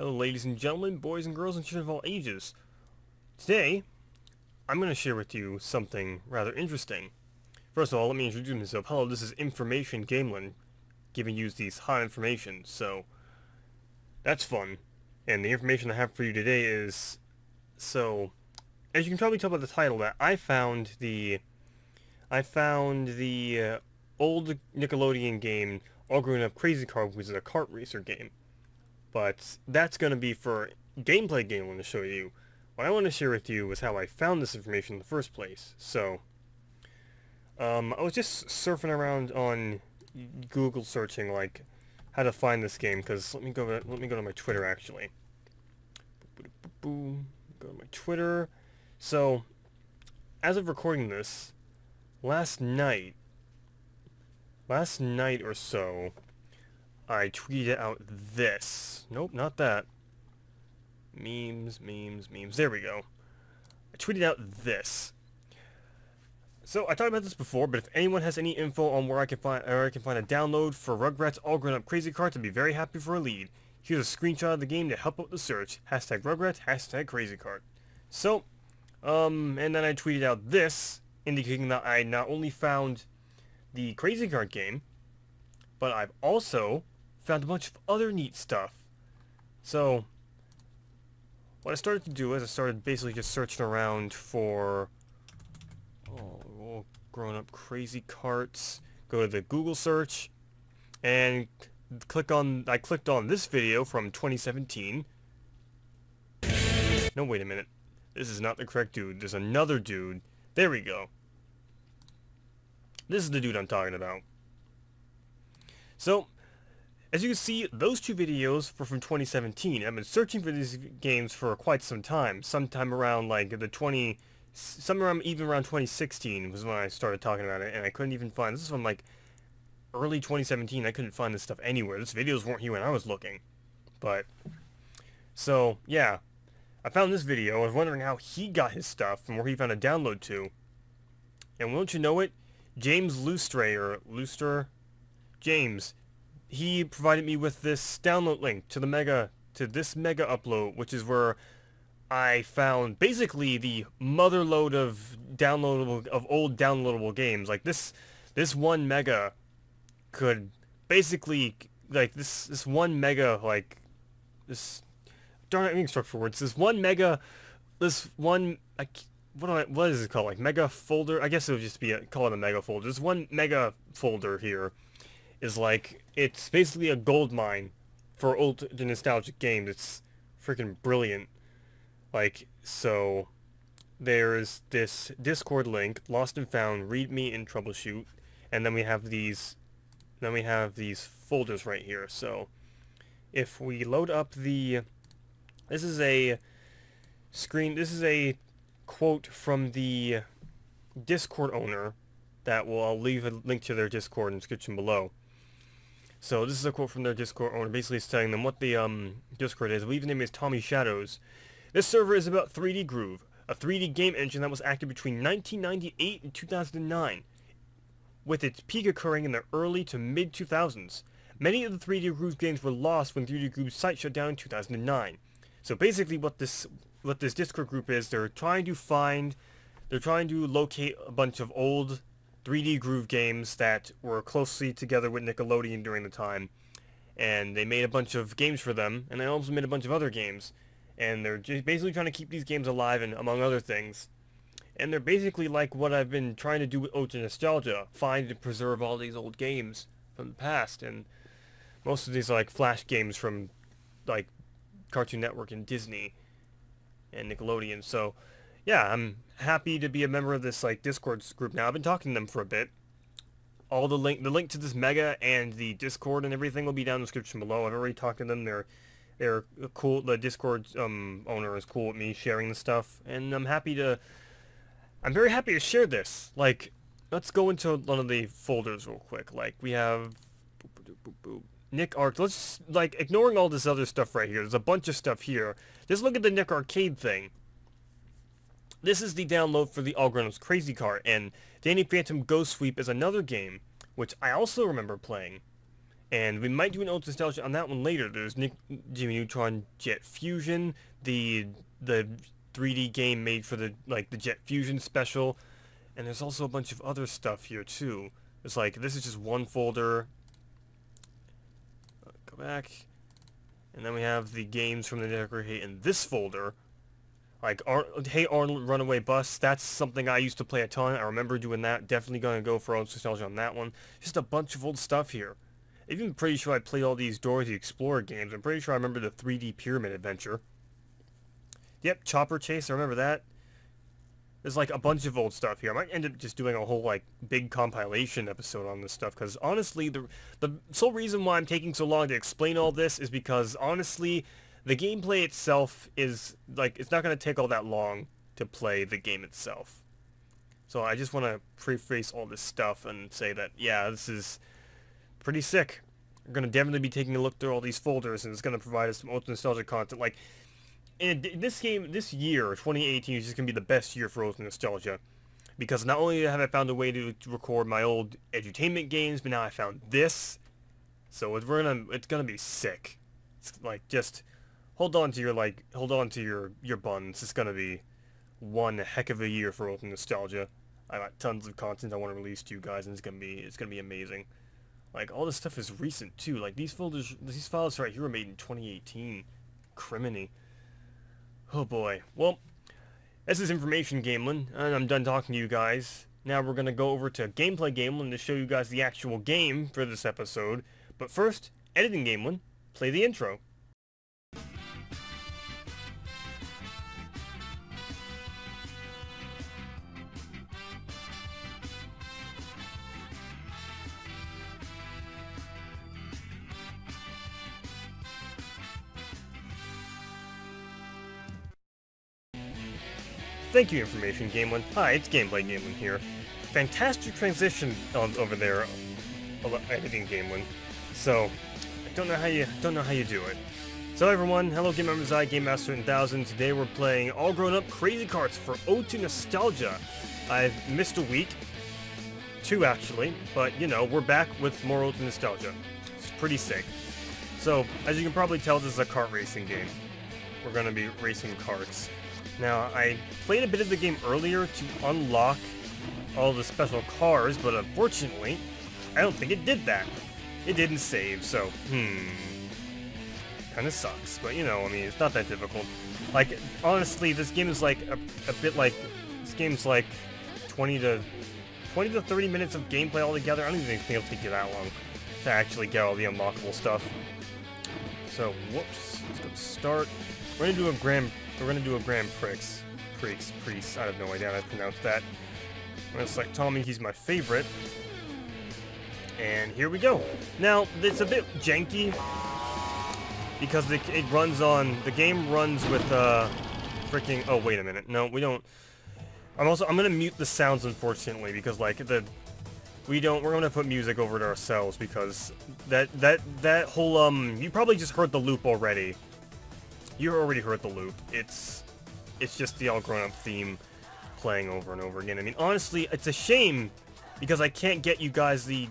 Hello ladies and gentlemen, boys and girls and children of all ages. Today, I'm going to share with you something rather interesting. First of all, let me introduce myself. Hello, this is Information Gamelan, giving you these hot information, so that's fun. And the information I have for you today is, so, as you can probably tell by the title, that I found the old Nickelodeon game, All Grown Up Krazy Karts, which is a kart racer game. But that's going to be for Gameplay Gamelan to show you. What I want to share with you is how I found this information in the first place. So, I was just surfing around on Google searching, like, how to find this game. Because let me go to my Twitter, actually. Boom, go to my Twitter. So, as of recording this, last night or so, I tweeted out this. Nope, not that. Memes. There we go. I tweeted out this. So I talked about this before, but if anyone has any info on where I can find a download for Rugrats All Grown Up Krazy Karts, I'd be very happy for a lead. Here's a screenshot of the game to help out the search. Hashtag Rugrats, hashtag Krazy Kart. So, and then I tweeted out this, indicating that I not only found the Krazy Kart game, but I've also found a bunch of other neat stuff. So, what I started to do is I started basically just searching around for all grown up Krazy Karts. Go to the Google search and I clicked on this video from 2017. No, wait a minute. This is not the correct dude. There's another dude. There we go. This is the dude I'm talking about. So, as you can see, those two videos were from 2017. I've been searching for these games for quite some time. Sometime around like the even around 2016 was when I started talking about it, and I couldn't even find this. This is from like early 2017. I couldn't find this stuff anywhere. These videos weren't here when I was looking. But, so, yeah. I found this video. I was wondering how he got his stuff and where he found a download to. And won't you know it, James Lustreyer, he provided me with this download link to this Mega Upload, which is where I found basically the motherlode of old downloadable games. Like this one mega could basically, like this one mega, like this, darn it, I'm struck for words. This one mega, this one, what is it called? Like mega folder? I guess it would just be called a mega folder. This one mega folder here is like, it's basically a gold mine for old nostalgic games. It's freaking brilliant. Like, so there's this Discord link, lost and found, readme and troubleshoot, and then we have these folders right here. So if we load up the, this is a quote from the Discord owner that will, I'll leave a link to their Discord in the description below. So this is a quote from their Discord owner, basically telling them what the Discord is. I believe his name is Tommy Shadows. This server is about 3D Groove, a 3D game engine that was active between 1998 and 2009, with its peak occurring in the early to mid-2000s. Many of the 3D Groove games were lost when 3D Groove's site shut down in 2009. So basically what this Discord group is, they're trying to locate a bunch of old 3D Groove games that were closely together with Nickelodeon during the time, and they made a bunch of games for them, and they also made a bunch of other games, and they're just basically trying to keep these games alive, and among other things, and they're basically like what I've been trying to do with Ode To Nostalgia, find and preserve all these old games from the past, and most of these are like Flash games from like Cartoon Network and Disney and Nickelodeon. So yeah, I'm happy to be a member of this like Discord group now. I've been talking to them for a bit. All the link to this mega and the Discord and everything will be down in the description below. I've already talked to them. They're cool. The Discord owner is cool with me sharing the stuff, and I'm very happy to share this. Like, let's go into one of the folders real quick. Like, we have Nick Arcade. Let's, like, ignoring all this other stuff right here. There's a bunch of stuff here. Just look at the Nick Arcade thing. This is the download for the All Grown Ups Krazy Kart, and Danny Phantom Ghost Sweep is another game, which I also remember playing. And we might do an Ode to Nostalgia on that one later. There's Jimmy Neutron Jet Fusion, the 3D game made for the Jet Fusion special, and there's also a bunch of other stuff here too. It's like, this is just one folder. Go back, and then we have the games from the Nick Arcade in this folder. Like Hey Arnold Runaway Bus, that's something I used to play a ton. I remember doing that. Definitely gonna go for Ode to Nostalgia on that one. Just a bunch of old stuff here. Even pretty sure I played all these Dora the Explorer games. I'm pretty sure I remember the 3D Pyramid Adventure. Yep, Chopper Chase, I remember that. There's like a bunch of old stuff here. I might end up just doing a whole like big compilation episode on this stuff, because honestly the sole reason why I'm taking so long to explain all this is because honestly the gameplay itself is like, it's not going to take all that long to play the game itself. So I just want to preface all this stuff and say that yeah, this is pretty sick. We're going to definitely be taking a look through all these folders, and it's going to provide us some Ode to Nostalgia content. Like, and this game, this year, 2018, is just going to be the best year for Ode to Nostalgia, because not only have I found a way to record my old edutainment games, but now I found this. So it's going to be sick. It's like, just hold on to your, like, hold on to your buns. It's going to be one heck of a year for Ode to Nostalgia. I got tons of content I want to release to you guys, and it's going to be amazing. Like, all this stuff is recent, too. Like, these files right here were made in 2018. Criminy. Oh, boy. Well, this is Information Gamelan, and I'm done talking to you guys. Now we're going to go over to Gameplay Gamelan to show you guys the actual game for this episode. But first, Editing Gamelan, play the intro. Thank you, Information Gamelan. Hi, it's Gameplay Gamelan here. Fantastic transition over there, Editing Gamelan. So, I don't know how you do it. So everyone, hello game members, I, Game Master 8000. Today we're playing All Grown Up Krazy Karts for Ode to Nostalgia. I've missed a week, two actually, but you know, we're back with more Ode to Nostalgia. It's pretty sick. So, as you can probably tell, this is a kart racing game. We're gonna be racing karts. Now, I played a bit of the game earlier to unlock all the special cars, but unfortunately, I don't think it did that. It didn't save, so, kinda sucks, but you know, I mean, it's not that difficult. Like, honestly, this game is like, this game's like 20 to 30 minutes of gameplay altogether. I don't even think it'll take you that long to actually get all the unlockable stuff. So, whoops, let's go start. We're gonna do a Grand Prix. I have no idea how to pronounce that. I'm gonna select Tommy, he's my favorite. And here we go. Now, it's a bit janky, because it runs on, the game runs with, freaking, oh, wait a minute. No, we don't. I'm gonna mute the sounds, unfortunately, because, like, we're gonna put music over to ourselves, because that whole, you probably just heard the loop already. You already heard the loop. It's just the All Grown Up theme playing over and over again. I mean, honestly, it's a shame because I can't get you guys the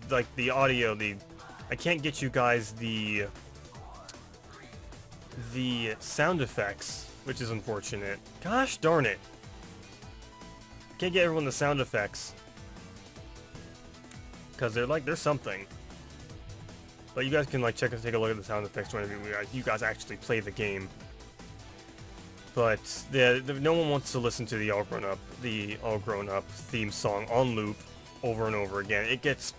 sound effects, which is unfortunate. Gosh darn it. Can't get everyone the sound effects because they're something. But you guys can like check and take a look at the sound effects whenever you guys actually play the game. But no one wants to listen to the All Grown Up theme song on loop over and over again. It's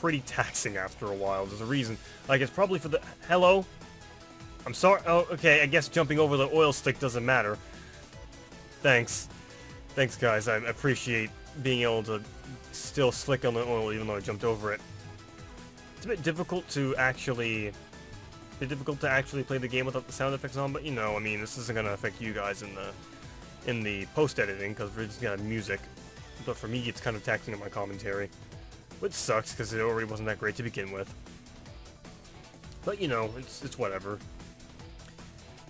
pretty taxing after a while. There's a reason. Like, it's probably for the hello. I'm sorry. Oh, okay. I guess jumping over the oil stick doesn't matter. Thanks, guys. I appreciate being able to still slick on the oil even though I jumped over it. It's a bit difficult to actually. It's difficult to actually play the game without the sound effects on, but you know, I mean, this isn't gonna affect you guys in the post-editing because we're just gonna have music. But for me, it's kind of taxing on my commentary, which sucks because it already wasn't that great to begin with. But you know, it's whatever.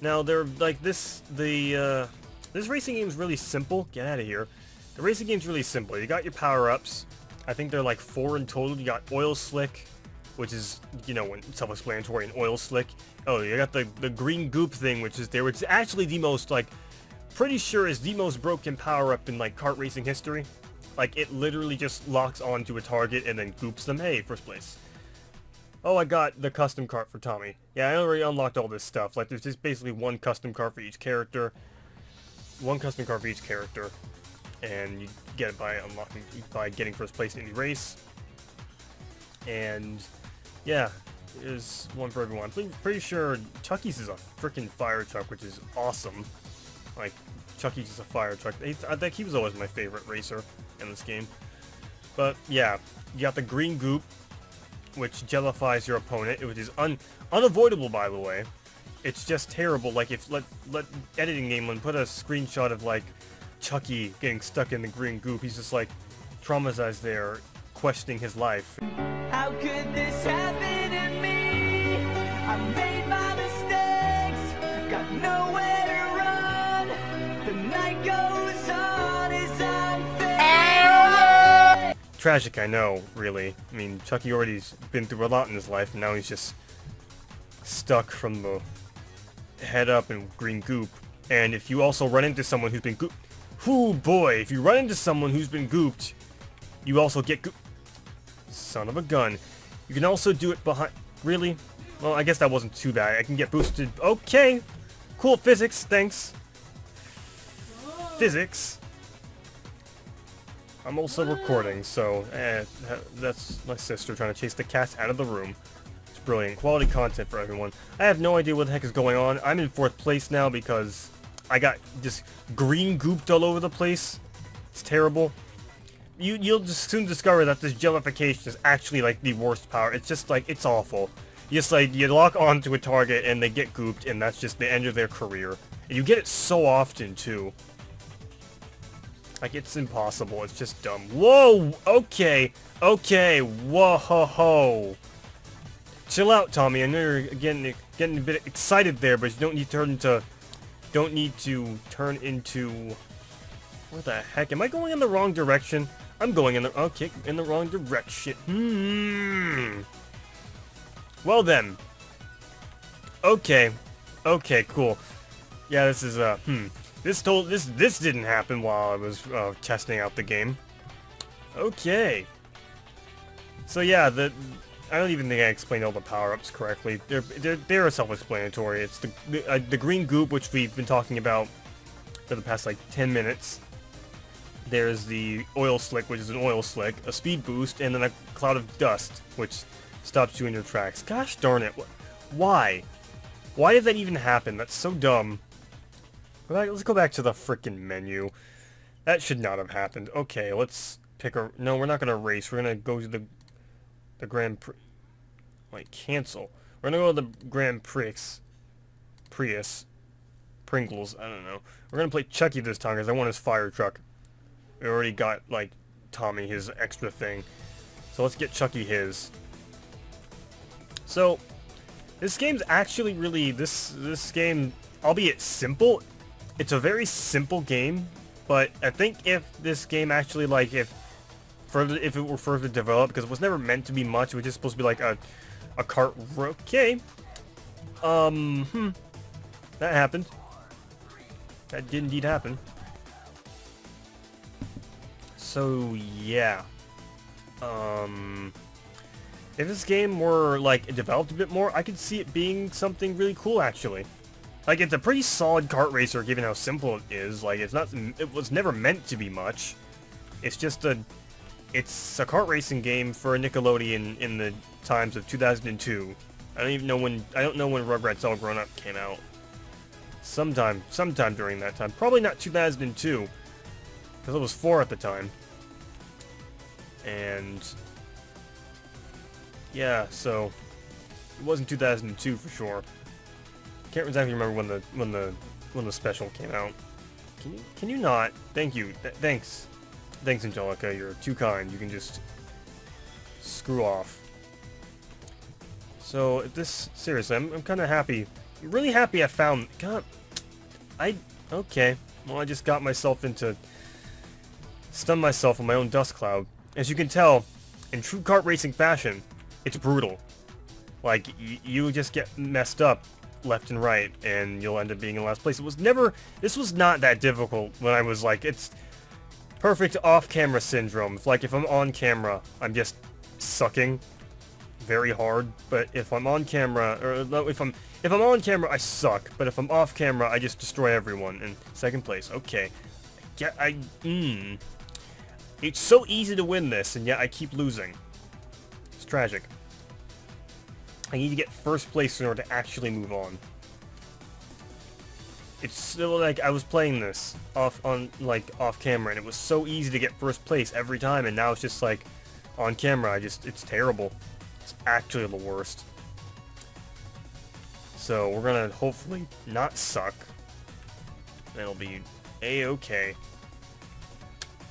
Now they're like this racing game's really simple. Get out of here. The racing game's really simple. You got your power-ups. I think they're like 4 in total. You got Oil Slick, which is, you know, self-explanatory, and oil slick. Oh, you got the green goop thing, which is there, which is actually the most, like, pretty sure is the most broken power-up in, like, kart racing history. Like, it literally just locks onto a target and then goops them. Hey, first place. Oh, I got the custom cart for Tommy. Yeah, I already unlocked all this stuff. Like, there's just basically one custom cart for each character. And you get it by unlocking, by getting first place in any race. And yeah, there's one for everyone. I'm pretty sure Chucky's is a freaking fire truck, which is awesome. Like, Chucky's is a fire truck. I think he was always my favorite racer in this game. But yeah, you got the green goop, which jellifies your opponent, which is unavoidable, by the way. It's just terrible. Like, if let Editing Gamelan put a screenshot of, like, Chucky getting stuck in the green goop. He's just, like, traumatized there, questioning his life. How could this happen to me? I made my mistakes, got nowhere to run. The night goes on, it's unfair. Tragic, I know, really. I mean, Chucky already's been through a lot in his life, and now he's just stuck from the head up in green goop. And if you also run into someone who's been gooped, oh boy, if you run into someone who's been gooped, you also get gooped. Son of a gun. You can also do it behind... Really? Well, I guess that wasn't too bad. I can get boosted. Okay. Cool. Physics. Thanks. Whoa. Physics. I'm also recording, so... that's my sister trying to chase the cats out of the room. It's brilliant. Quality content for everyone. I have no idea what the heck is going on. I'm in fourth place now because... I got just green gooped all over the place. It's terrible. You'll just soon discover that this jellification is actually, like, the worst power. It's just, like, it's awful. Just, like, you lock onto a target and they get gooped, and that's just the end of their career. And you get it so often too. Like, it's impossible. It's just dumb. Whoa! Okay. Okay. Whoa ho ho. Chill out, Tommy. I know you're getting a bit excited there, but you don't need to turn into... Where the heck? Am I going in the wrong direction? I'm going in the... Okay, in the wrong direction. Hmm. Well then. Okay. Okay, cool. Yeah, this is, This didn't happen while I was, testing out the game. Okay. So yeah, I don't even think I explained all the power-ups correctly. They're self-explanatory. It's the green goop, which we've been talking about for the past, like, 10 minutes. There's the oil slick, which is an oil slick, a speed boost, and then a cloud of dust, which stops you in your tracks. Gosh darn it. Why? Why did that even happen? That's so dumb. Right, let's go back to the frickin' menu. That should not have happened. Okay, let's pick a... No, we're not going to race. We're going to go to the... Grand Prix. Like, cancel. We're gonna go to the Grand Prix. Pringles, I don't know. We're gonna play Chucky this time because I want his fire truck. We already got, like, Tommy his extra thing. So let's get Chucky his. So, this game's actually really... This game, albeit simple, it's a very simple game. But I think if this game actually, like, if it were further developed, because it was never meant to be much, it was just supposed to be like a kart. Okay. That happened. That did indeed happen. So yeah. If this game were, like, developed a bit more, I could see it being something really cool actually. Like, it's a pretty solid kart racer given how simple it is. Like, it was never meant to be much. It's just it's a kart racing game for Nickelodeon in the times of 2002. I don't know when Rugrats All Grown Up came out. Sometime during that time. Probably not 2002, because it was 4 at the time. And yeah, so it wasn't 2002 for sure. Can't exactly remember when the special came out. Can you not? Thank you. Thanks. Thanks, Angelica, you're too kind. You can just screw off. So, seriously, I'm kind of happy. I'm really happy I found... God, okay. Well, I just got myself stunned myself in my own dust cloud. As you can tell, in true kart racing fashion, it's brutal. Like, you just get messed up left and right, and you'll end up being in last place. It was never... This was not that difficult when I was like, it's perfect off-camera syndrome. It's like, if I'm on camera, I'm just sucking very hard, but if I'm on camera, or if I'm on camera, I suck, but if I'm off camera, I just destroy everyone. In second place, okay. Yeah, it's so easy to win this, and yet I keep losing. It's tragic. I need to get first place in order to actually move on. It's still like I was playing this off camera, and it was so easy to get first place every time, and now it's just like on camera. It's terrible. It's actually the worst. So we're gonna hopefully not suck. It'll be a-okay.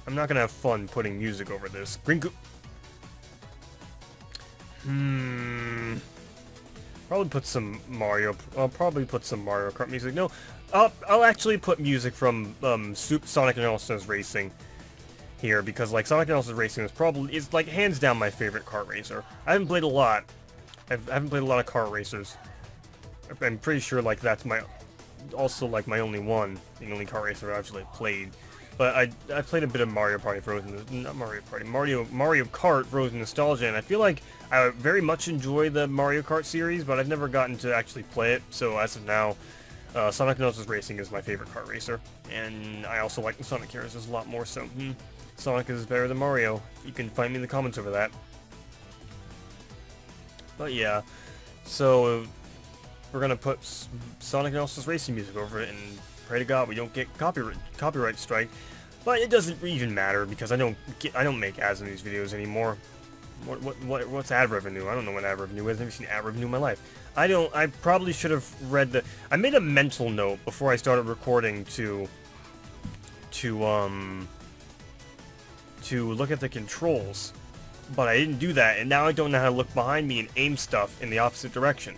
I'm not gonna have fun putting music over this. Probably put some Mario. I'll probably put some Mario Kart music. No, I'll actually put music from Sonic and All-Stars Racing here, because like Sonic and All-Stars Racing is like hands down my favorite kart racer. I haven't played a lot. I haven't played a lot of kart racers. I'm pretty sure like that's my also my only one, the only kart racer I've actually played. But I played a bit of Mario Party Frozen, not Mario Party, Mario Kart Frozen Nostalgia, and I feel like I very much enjoy the Mario Kart series, but I've never gotten to actually play it. So as of now, Sonic and All-Stars Racing is my favorite kart racer, and I also like the Sonic characters a lot more. So Sonic is better than Mario. You can find me in the comments over that. But yeah, so we're gonna put Sonic and All-Stars Racing music over it, and pray to God we don't get copyright strike. But it doesn't even matter, because I don't make ads in these videos anymore. What's ad revenue? I don't know what ad revenue is. I've never seen ad revenue in my life. I probably should have read the... I made a mental note before I started recording to look at the controls, but I didn't do that, and now I don't know how to look behind me and aim stuff in the opposite direction.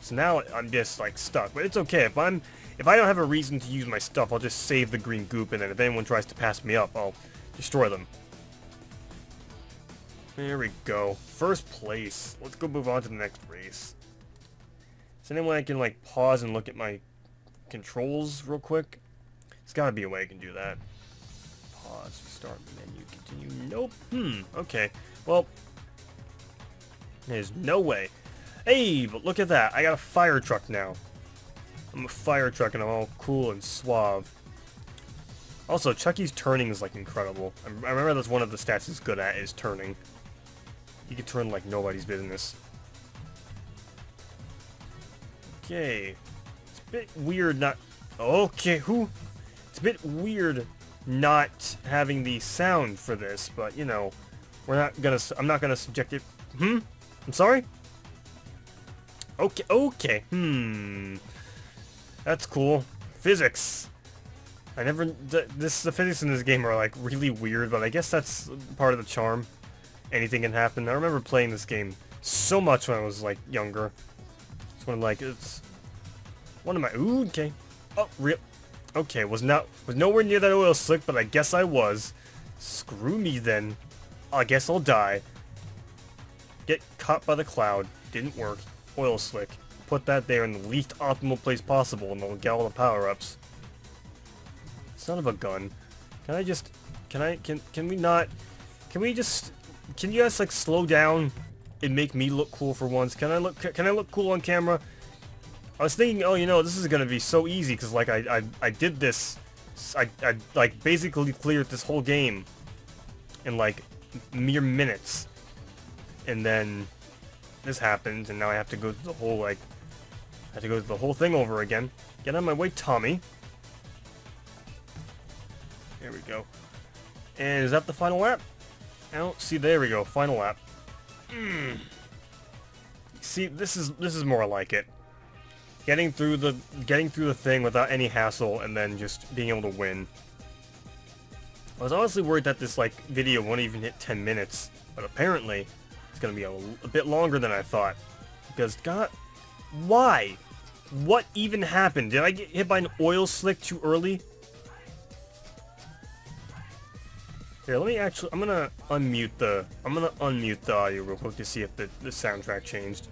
So now I'm just like stuck, but it's okay. If I don't have a reason to use my stuff, I'll just save the green goop, and then if anyone tries to pass me up, I'll destroy them. There we go. First place. Let's go move on to the next race. Is there any way I can, like, pause and look at my controls real quick? There's gotta be a way I can do that. Pause, start, menu, continue. Nope. Okay. Well, there's no way. Hey, but look at that. I got a fire truck now. I'm a fire truck, and I'm all cool and suave. Also, Chucky's turning is, like, incredible. I remember that's one of the stats he's good at, is turning. He can turn like nobody's business. Okay. It's a bit weird not... Okay, who... It's a bit weird not having the sound for this, but, you know, we're not gonna... I'm not gonna subject it... I'm sorry? Okay. That's cool. Physics. I never... The physics in this game are, like, really weird, but I guess that's part of the charm. Anything can happen. I remember playing this game so much when I was, like, younger. It's one of, like, it's... One of my... Ooh, okay. Oh, real... Okay, was nowhere near that oil slick, but I guess I was. Screw me, then. I guess I'll die. Get caught by the cloud. Didn't work. Oil slick. Put that there in the least optimal place possible, and they'll get all the power-ups. Son of a gun. Can I just... Can we not... Can we just... Can you guys, like, slow down and make me look cool for once? Can I look cool on camera? I was thinking, oh, you know, this is gonna be so easy, because, like, I did this... I, like, basically cleared this whole game in, like, mere minutes. And then... This happens, and now I have to go through the whole, like... I have to go through the whole thing over again. Get out of my way, Tommy. There we go. And is that the final lap? I don't see. There we go. Final lap. See, this is more like it. Getting through the thing without any hassle, and then just being able to win. I was honestly worried that this like video won't even hit 10 minutes, but apparently it's gonna be a bit longer than I thought. Because God, why? What even happened? Did I get hit by an oil slick too early? Here, let me actually... I'm gonna unmute the audio real quick to see if the soundtrack changed.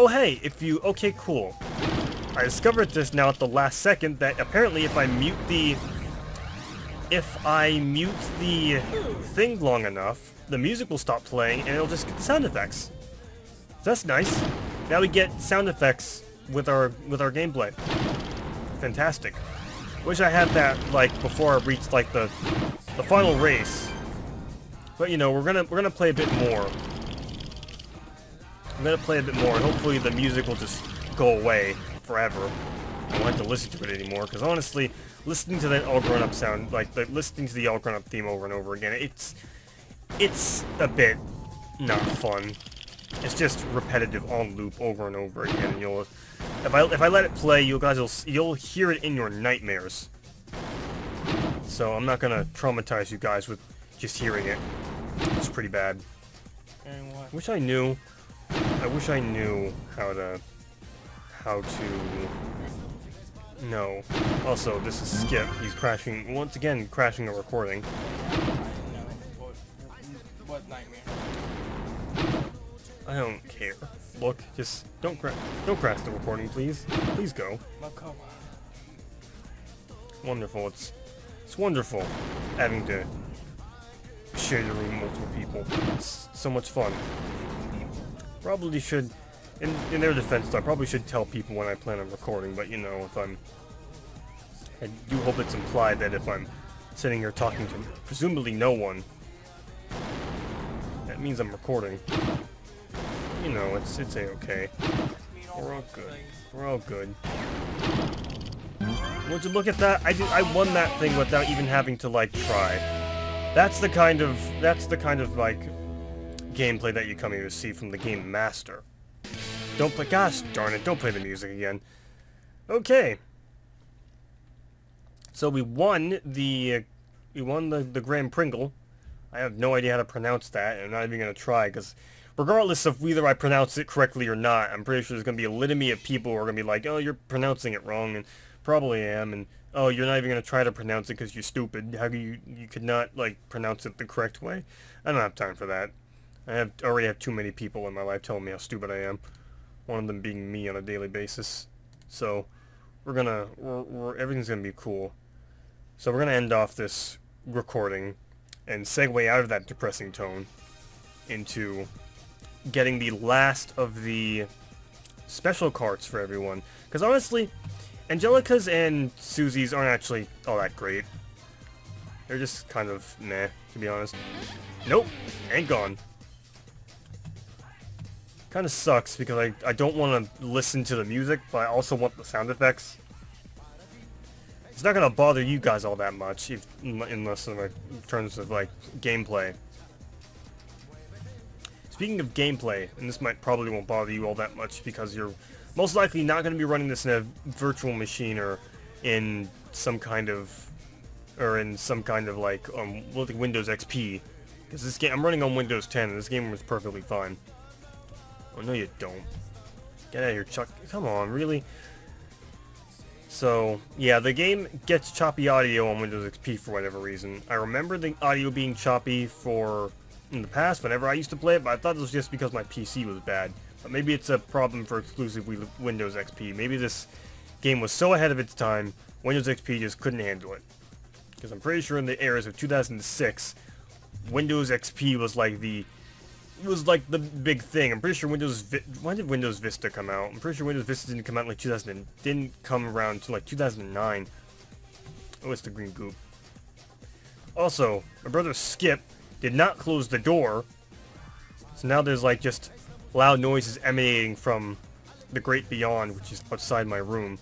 Oh hey, if you... Okay, cool. I discovered this now at the last second that apparently if I mute the... If I mute the thing long enough, the music will stop playing and it'll just get the sound effects. So that's nice. Now we get sound effects with our gameplay. Fantastic. Wish I had that like before I reached like the final race. But you know, we're gonna play a bit more. I'm gonna play a bit more and hopefully the music will just go away forever. I don't like to listen to it anymore, because honestly, listening to that All Grown Up sound, like listening to the All Grown Up theme over and over again, it's a bit not fun. It's just repetitive on loop over and over again. And you'll, if I let it play, you guys will, you'll hear it in your nightmares. So I'm not gonna traumatize you guys with just hearing it. It's pretty bad. And what? I wish I knew how to. No. Also, this is Skip. He's crashing once again, crashing a recording. What nightmare? I don't care. Look, just don't crash the recording, please. Please go. Wonderful. It's wonderful having to share your room with multiple people. It's so much fun. Probably should. In their defense, I probably should tell people when I plan on recording, but you know, I do hope it's implied that if I'm sitting here talking to presumably no one, that means I'm recording. You know, it's a-okay. We're all good. We're all good. Would you look at that? I won that thing without even having to, like, try. That's the kind of, like, gameplay that you come here to see from the Game Master. Don't play, gosh darn it, don't play the music again. Okay. So we won the Grand Pringle. I have no idea how to pronounce that, and I'm not even going to try, because regardless of whether I pronounce it correctly or not, I'm pretty sure there's going to be a litany of people who are going to be like, oh, you're pronouncing it wrong, and probably am, and oh, you're not even going to try to pronounce it because you're stupid. How do you could not, like, pronounce it the correct way? I don't have time for that. I already have too many people in my life telling me how stupid I am. One of them being me on a daily basis. So, everything's gonna be cool. So we're gonna end off this recording and segue out of that depressing tone into getting the last of the special carts for everyone. Because honestly, Angelica's and Susie's aren't actually all that great. They're just kind of meh, to be honest. Nope, ain't gone. Kind of sucks because I don't want to listen to the music, but I also want the sound effects. It's not going to bother you guys all that much, unless in terms of, like, gameplay. Speaking of gameplay, and this probably won't bother you all that much because you're most likely not going to be running this in a virtual machine or in some kind of, like, Windows XP. Because this game, I'm running on Windows 10, and this game was perfectly fine. Oh, no you don't. Get out of here, Chuck. Come on, really? So, yeah, the game gets choppy audio on Windows XP for whatever reason. I remember the audio being choppy in the past whenever I used to play it, but I thought it was just because my PC was bad. But maybe it's a problem for exclusive Windows XP. Maybe this game was so ahead of its time, Windows XP just couldn't handle it. Because I'm pretty sure in the eras of 2006, Windows XP was like the... It was like the big thing. I'm pretty sure when did Windows Vista come out? I'm pretty sure Windows Vista didn't come out in like 2000. Didn't come around until like 2009. Oh, it's the green goop. Also, my brother Skip did not close the door, so now there's like just loud noises emanating from the great beyond, which is outside my room.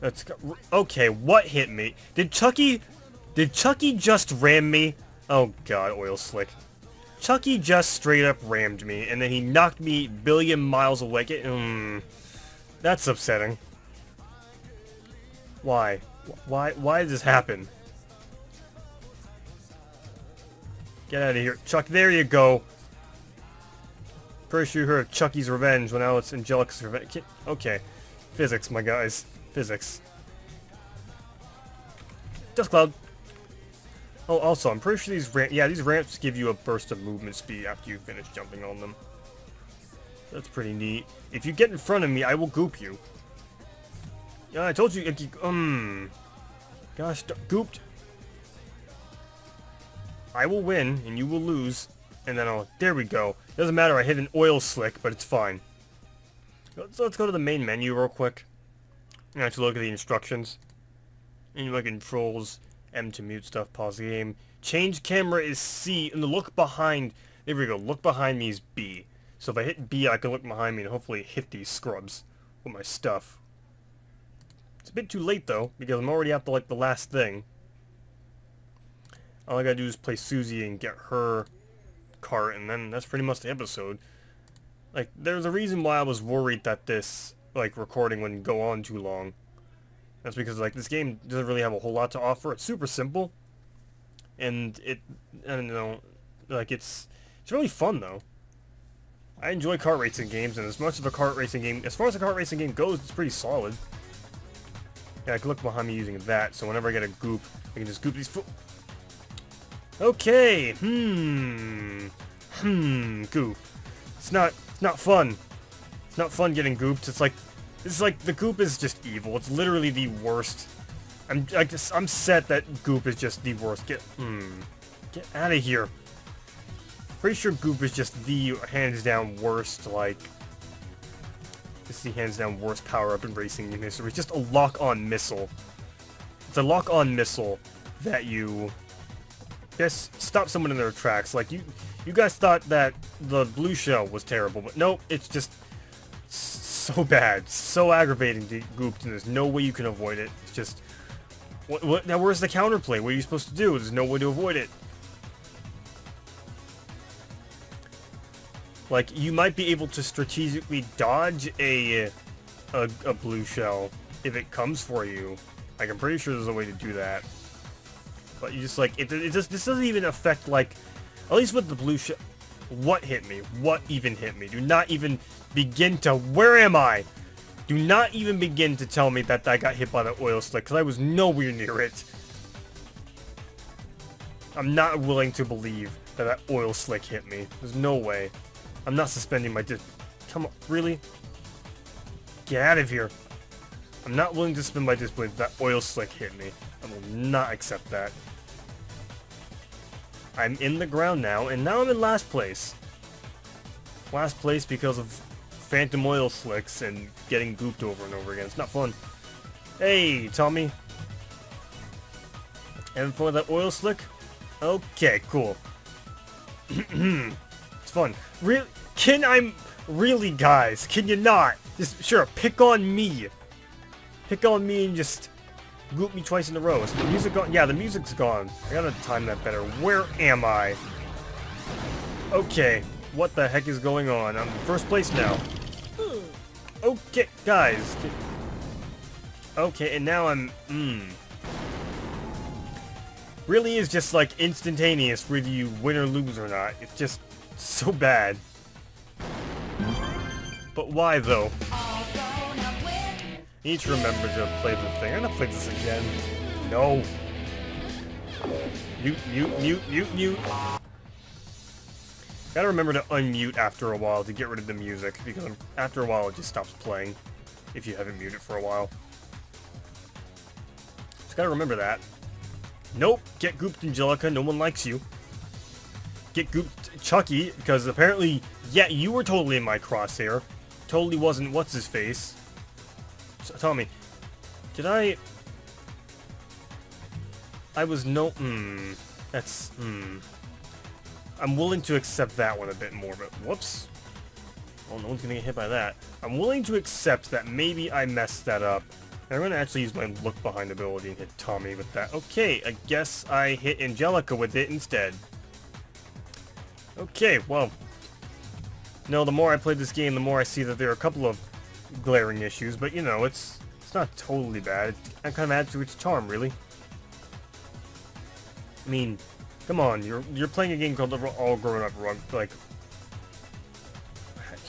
That's okay. What hit me? Did Chucky just ram me? Oh God, oil slick. Chucky just straight up rammed me, and then he knocked me a billion miles away. That's upsetting. Why did this happen? Get out of here, Chuck. There you go. Pretty sure you heard of Chucky's Revenge, well now it's Angelica's Revenge. Okay. Physics, my guys. Physics. Dust Cloud. Oh, also, I'm pretty sure these ramps give you a burst of movement speed after you finish jumping on them. That's pretty neat. If you get in front of me, I will goop you. Yeah, I told you. Gosh, gooped. I will win, and you will lose, and then I'll... There we go. Doesn't matter, I hit an oil slick, but it's fine. Let's go to the main menu real quick. I have to look at the instructions. And you look at controls, M to mute stuff, pause the game. Change camera is C, and the look behind... There we go, look behind me is B. So if I hit B, I can look behind me and hopefully hit these scrubs with my stuff. It's a bit too late, though, because I'm already at the, like, the last thing. All I gotta do is play Susie and get her cart, and then that's pretty much the episode. Like, there's a reason why I was worried that this, like, recording wouldn't go on too long. That's because, like, this game doesn't really have a whole lot to offer. It's super simple. And it, I don't know, like, it's really fun, though. I enjoy kart racing games, and as much of a kart racing game, as far as a kart racing game goes, it's pretty solid. Yeah, I can look behind me using that, so whenever I get a goop, I can just goop these fo- Okay, goop. It's not fun. It's not fun getting gooped. It's like, the goop is just evil. It's literally the worst. I'm set that goop is just the worst. Get out of here. Pretty sure goop is just the hands down worst, like, it's the hands down worst power-up in racing in history. It's just a lock-on missile. It's a lock-on missile that you... Yes, stop someone in their tracks. Like, you guys thought that the blue shell was terrible, but nope, it's just so bad, so aggravating to get gooped, and there's no way you can avoid it. It's just, what, now where's the counterplay? What are you supposed to do? There's no way to avoid it. Like, you might be able to strategically dodge a blue shell if it comes for you. Like, I'm pretty sure there's a way to do that. But you just, like, it just, this doesn't even affect, like, at least with the blue shell. What hit me? What even hit me? Do not even begin to, where am I? Do not even begin to tell me that I got hit by the oil slick, because I was nowhere near it. I'm not willing to believe that that oil slick hit me. There's no way. I'm not suspending my dis- Come on, really? Get out of here. I'm not willing to suspend my disbelief that oil slick hit me. I will not accept that. I'm in the ground now, and now I'm in last place. Last place because of phantom oil slicks and getting gooped over and over again. It's not fun. Hey, Tommy. Having fun with that oil slick? Okay, cool. It's fun. Really? Really, guys? Can you not? Just, sure, pick on me. Pick on me and just... goop me twice in a row. Is the music gone? Yeah, the music's gone. I gotta time that better. Where am I? Okay. What the heck is going on? I'm in first place now. Okay, guys. Okay, and now I'm... Really is just, like, instantaneous whether you win or lose or not. It's just so bad. But why, though? I need to remember to play the thing. I'm gonna play this again. No. Mute. Gotta remember to unmute after a while to get rid of the music, because after a while it just stops playing if you haven't muted for a while. Just gotta remember that. Nope. Get gooped, Angelica. No one likes you. Get gooped, Chucky, because apparently, yeah, you were totally in my crosshair. Totally wasn't what's-his-face. Tommy, did I was no... That's... I'm willing to accept that one a bit more, but... Whoops. Oh, no one's gonna get hit by that. I'm willing to accept that maybe I messed that up. And I'm gonna actually use my look-behind ability and hit Tommy with that. Okay, I guess I hit Angelica with it instead. Okay, well... No, the more I play this game, the more I see that there are a couple of... glaring issues, but you know, it's not totally bad. It kind of adds to its charm, really. I mean, come on, you're playing a game called All Grown Up, like...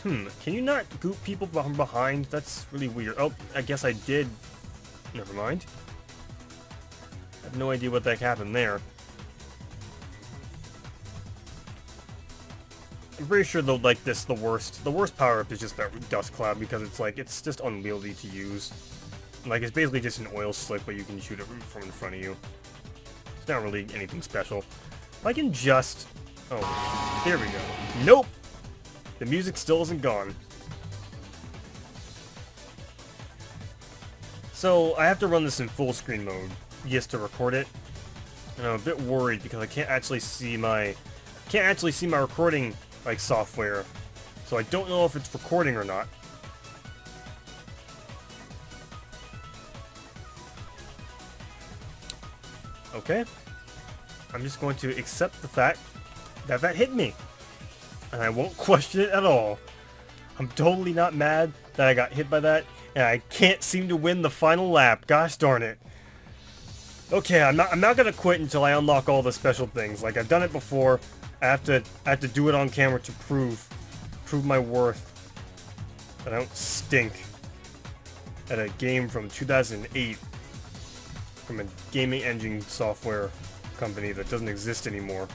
can you not goop people from behind? That's really weird. Oh, I guess I did. Never mind. I have no idea what the heck happened there. I'm pretty sure though, like this, the worst power-up is just that dust cloud, because it's like, it's just unwieldy to use. Like, it's basically just an oil slick, but you can shoot it from in front of you. It's not really anything special. If I can just... oh, there we go. Nope! The music still isn't gone. So, I have to run this in full screen mode, just to record it. And I'm a bit worried because I can't actually see my... recording, like, software. So I don't know if it's recording or not. Okay. I'm just going to accept the fact that that hit me. And I won't question it at all. I'm totally not mad that I got hit by that. And I can't seem to win the final lap. Gosh darn it. Okay, I'm not going to quit until I unlock all the special things. Like, I've done it before. I have to do it on camera to prove my worth. That I don't stink at a game from 2008. From a gaming engine software company that doesn't exist anymore.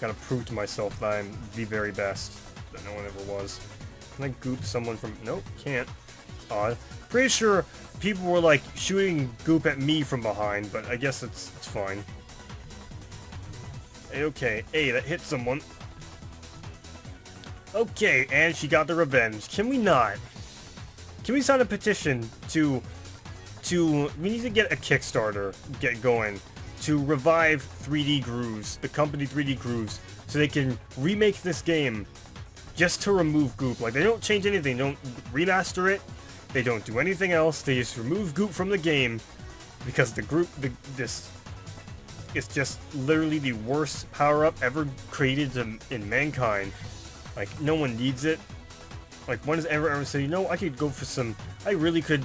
Gotta prove to myself that I'm the very best that no one ever was. Can I goop someone from... nope, can't. It's odd. Pretty sure people were like shooting goop at me from behind, but I guess it's fine. Hey, okay, hey, that hit someone. Okay, and she got the revenge. Can we not? Can we sign a petition to... we need to get a Kickstarter get going to revive 3D Grooves, the company 3D Grooves, so they can remake this game just to remove goop. Like, they don't change anything, they don't remaster it, they don't do anything else, they just remove goop from the game because it's just literally the worst power-up ever created in mankind. Like, no one needs it. Like, one has ever said, you know, I could go for some, I really could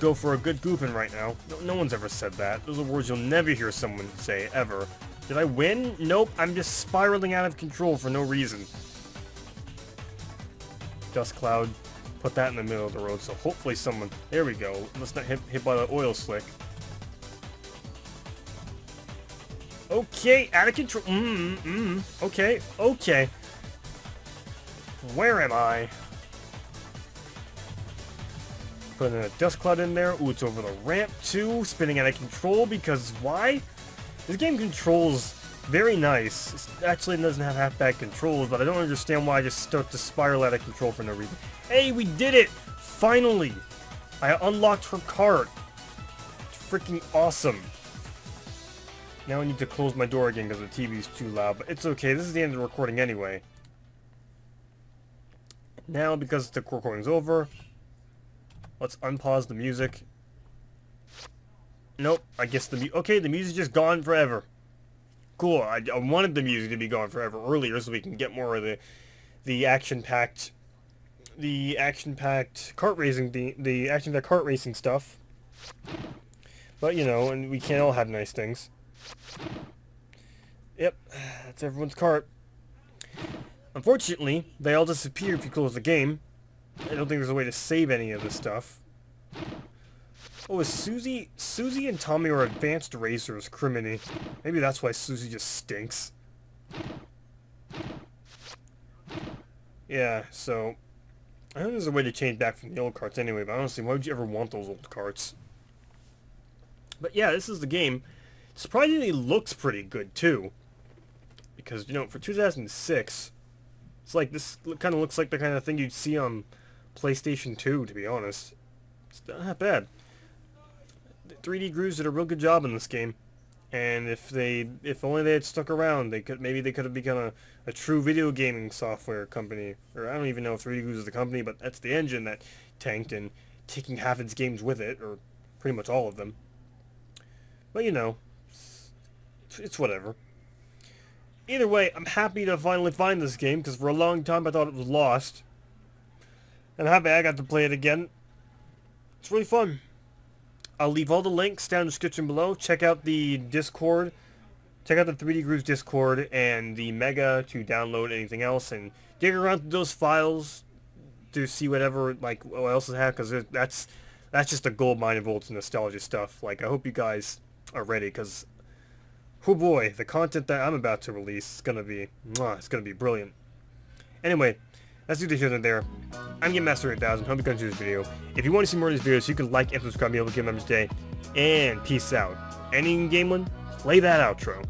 go for a good goopin' right now. No one's ever said that. Those are words you'll never hear someone say, ever. Did I win? Nope, I'm just spiraling out of control for no reason. Dust cloud. Put that in the middle of the road, so hopefully someone... there we go. Let's not hit by the oil slick. Okay, out of control. Okay, okay. Where am I? Putting a dust cloud in there. Ooh, it's over the ramp too. Spinning out of control because why? This game controls very nice. It actually doesn't have half bad controls, but I don't understand why I just start to spiral out of control for no reason. Hey, we did it! Finally! I unlocked her cart. It's freaking awesome. Now I need to close my door again because the TV's too loud, but it's okay. This is the end of the recording anyway. Now, because the recording's over... let's unpause the music. Nope, I guess okay, the music's just gone forever. Cool, I wanted the music to be gone forever earlier so we can get more of the action-packed kart racing, the action-packed kart racing stuff. But, you know, and we can't all have nice things. Yep, that's everyone's kart. Unfortunately, they all disappear if you close the game. I don't think there's a way to save any of this stuff. Oh, is Susie and Tommy are advanced racers, criminy. Maybe that's why Susie just stinks. Yeah, so... I don't think there's a way to change back from the old carts anyway, but honestly, why would you ever want those old carts? But yeah, this is the game. Surprisingly looks pretty good, too. Because, you know, for 2006... it's like, this kind of looks like the kind of thing you'd see on PlayStation 2, to be honest. It's not bad. 3D Grooves did a real good job in this game. And if only they had stuck around, maybe they could have become a true video gaming software company. Or I don't even know if 3D Grooves is the company, but that's the engine that tanked and taking half its games with it, or pretty much all of them. But you know, it's whatever. Either way, I'm happy to finally find this game, because for a long time I thought it was lost. And I'm happy I got to play it again. It's really fun. I'll leave all the links down in the description below. Check out the Discord. Check out the 3D Grooves Discord and the Mega to download anything else. And dig around through those files to see whatever, like, what else is happening. Because that's just a gold mine of old nostalgia stuff. Like, I hope you guys are ready, because... oh boy, the content that I'm about to release is gonna be, it's gonna be brilliant. Anyway, that's neither here nor there. I'm Game Master 8000. Hope you guys enjoyed this video. If you want to see more of these videos, you can like and subscribe. Be able to Game Members Day, and peace out. Editing Gamelan, play that outro.